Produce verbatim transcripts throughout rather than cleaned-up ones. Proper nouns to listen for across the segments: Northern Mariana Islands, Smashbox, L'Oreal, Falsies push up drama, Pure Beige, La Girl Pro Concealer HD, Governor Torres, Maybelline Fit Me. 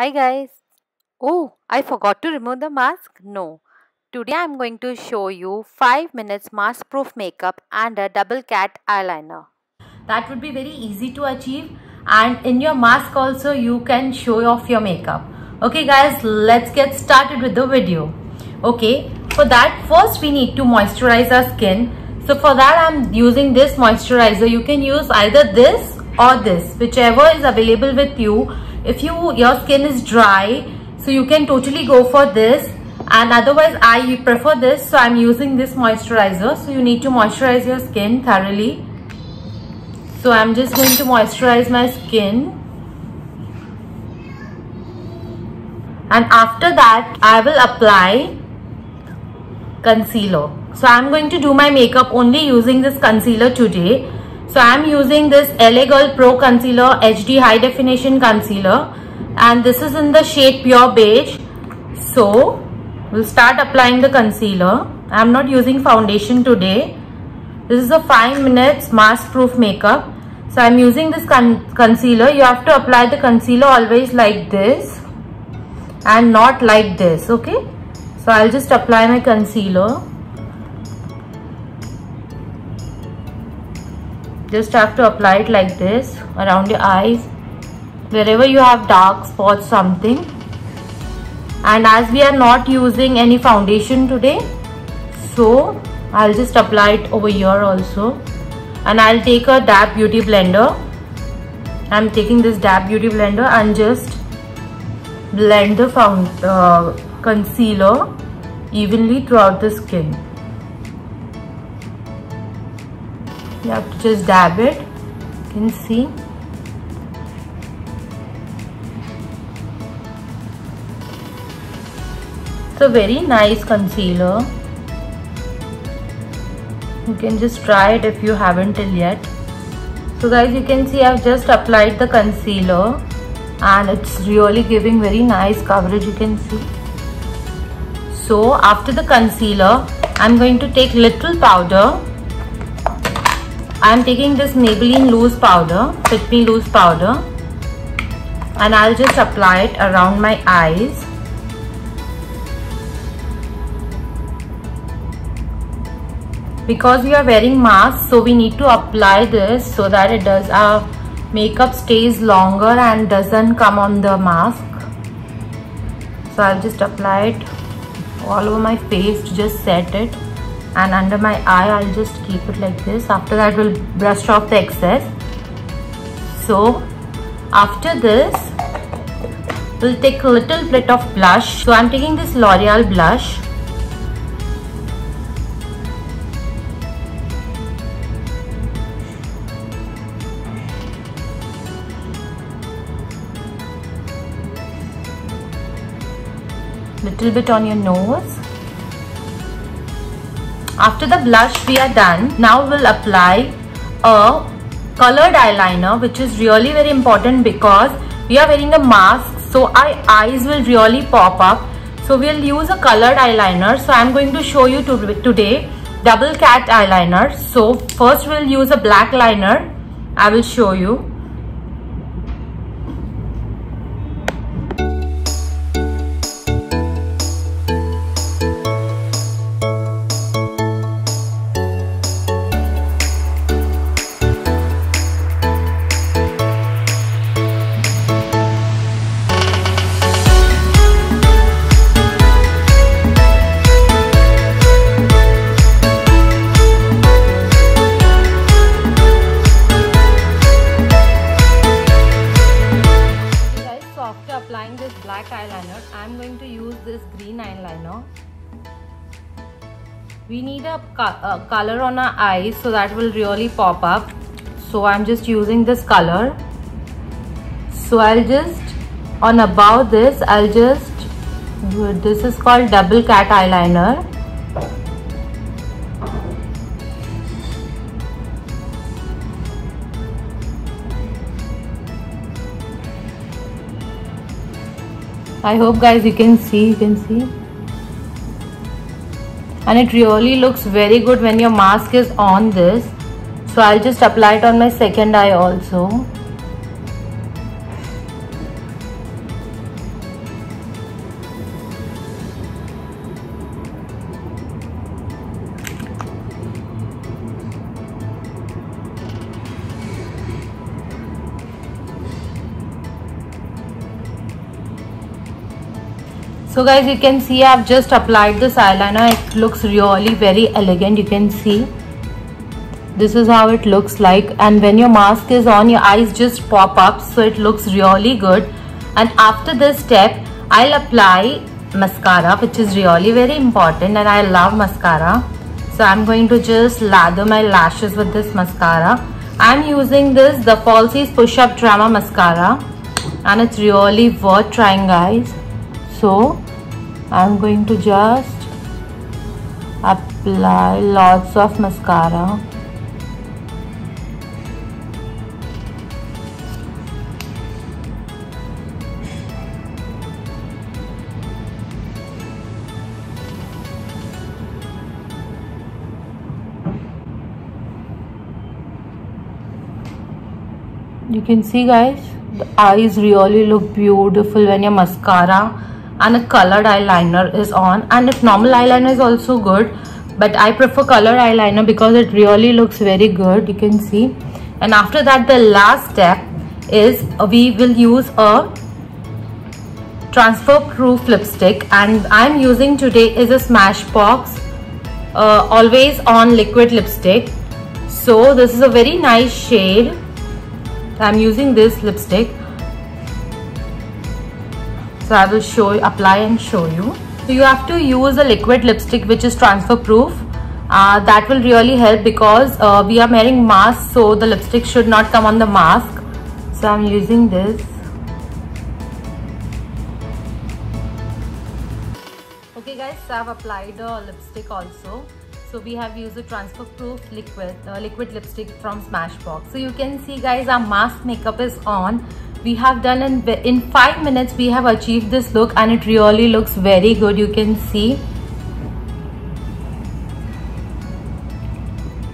Hi guys! Oh, I forgot to remove the mask? No. Today I am going to show you five minutes mask proof makeup and a double cat eyeliner. That would be very easy to achieve, and in your mask also you can show off your makeup. Okay guys, let's get started with the video. Okay, for that first we need to moisturize our skin. So for that I am using this moisturizer. You can use either this or this, whichever is available with you. If you your skin is dry, so you can totally go for this, and otherwise I prefer this, so I'm using this moisturizer. So you need to moisturize your skin thoroughly. So I'm just going to moisturize my skin, and after that I will apply concealer. So I'm going to do my makeup only using this concealer today. So I am using this La Girl Pro Concealer H D High Definition Concealer, and this is in the shade Pure Beige. So we'll start applying the concealer. I am not using foundation today. This is a five minutes mask proof makeup. So I am using this con concealer. You have to apply the concealer always like this and not like this. Okay. So I'll just apply my concealer. Just have to apply it like this around your eyes, wherever you have dark spots, something. And as we are not using any foundation today, so I'll just apply it over here also. And I'll take a dab beauty blender. I'm taking this dab beauty blender and just blend the found, uh, concealer evenly throughout the skin. You have to just dab it. You can see. It's a very nice concealer. You can just try it if you haven't till yet. So guys, you can see I've just applied the concealer, and it's really giving very nice coverage, you can see. So after the concealer, I'm going to take little powder. I am taking this Maybelline loose powder, Fit Me loose powder, and I'll just apply it around my eyes. Because we are wearing masks, so we need to apply this so that it does our makeup stays longer and doesn't come on the mask. So I'll just apply it all over my face to just set it. And under my eye, I'll just keep it like this. After that, we'll brush off the excess. So, after this, we'll take a little bit of blush. So, I'm taking this L'Oreal blush. Little bit on your nose. After the blush we are done. Now we'll apply a colored eyeliner, which is really very important because we are wearing a mask, so our eyes will really pop up. So we'll use a colored eyeliner. So I'm going to show you today double cat eyeliner. So first we'll use a black liner. I will show you. I'm going to use this green eyeliner. We need a, co a color on our eyes, so that will really pop up. So I'm just using this color. So I'll just on above this, I'll just this is called double cat eyeliner. I hope guys you can see, you can see. And it really looks very good when your mask is on this. So I'll just apply it on my second eye also. So guys, you can see I've just applied this eyeliner. It looks really very elegant. You can see this is how it looks like, and when your mask is on, your eyes just pop up, so it looks really good. And after this step, I'll apply mascara, which is really very important, and I love mascara. So I'm going to just lather my lashes with this mascara. I'm using this the Falsies Push Up Drama mascara, and it's really worth trying, guys. So I'm going to just apply lots of mascara. You can see, guys, the eyes really look beautiful when your mascara and a colored eyeliner is on, and if normal eyeliner is also good, but I prefer colored eyeliner because it really looks very good. You can see, and after that, the last step is we will use a transfer proof lipstick, and I'm using today is a Smashbox uh, always on liquid lipstick. So this is a very nice shade. I'm using this lipstick. So I will show, apply and show you. So you have to use a liquid lipstick which is transfer proof. Uh, that will really help because uh, we are wearing masks, so the lipstick should not come on the mask. So I'm using this. Okay guys, so I've applied the lipstick also. So we have used a transfer proof liquid uh, liquid lipstick from Smashbox. So you can see, guys, our mask makeup is on. We have done in in five minutes we have achieved this look, and it really looks very good. You can see,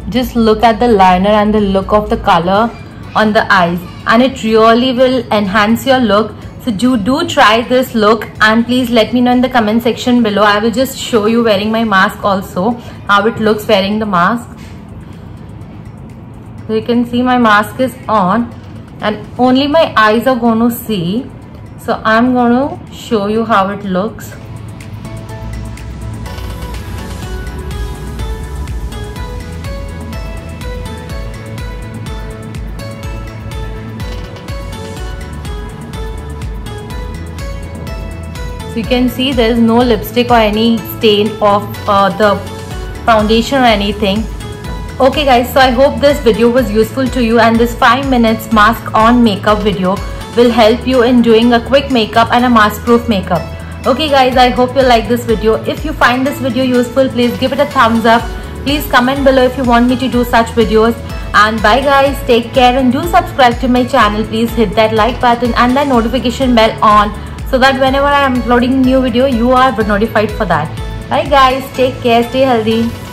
just look at the liner and the look of the color on the eyes, and it really will enhance your look. So do do try this look, and please let me know in the comment section below. I will just show you wearing my mask also, how it looks wearing the mask. So you can see my mask is on, and only my eyes are going to see. So I'm going to show you how it looks. You can see there is no lipstick or any stain of uh, the foundation or anything. Okay guys, so I hope this video was useful to you, and this five minutes mask on makeup video will help you in doing a quick makeup and a mask proof makeup. Okay guys, I hope you like this video. If you find this video useful, please give it a thumbs up. Please comment below if you want me to do such videos. And bye guys, take care, and do subscribe to my channel. Please hit that like button and that notification bell on, so that whenever I am uploading new video, you are notified for that. Bye guys, take care, stay healthy.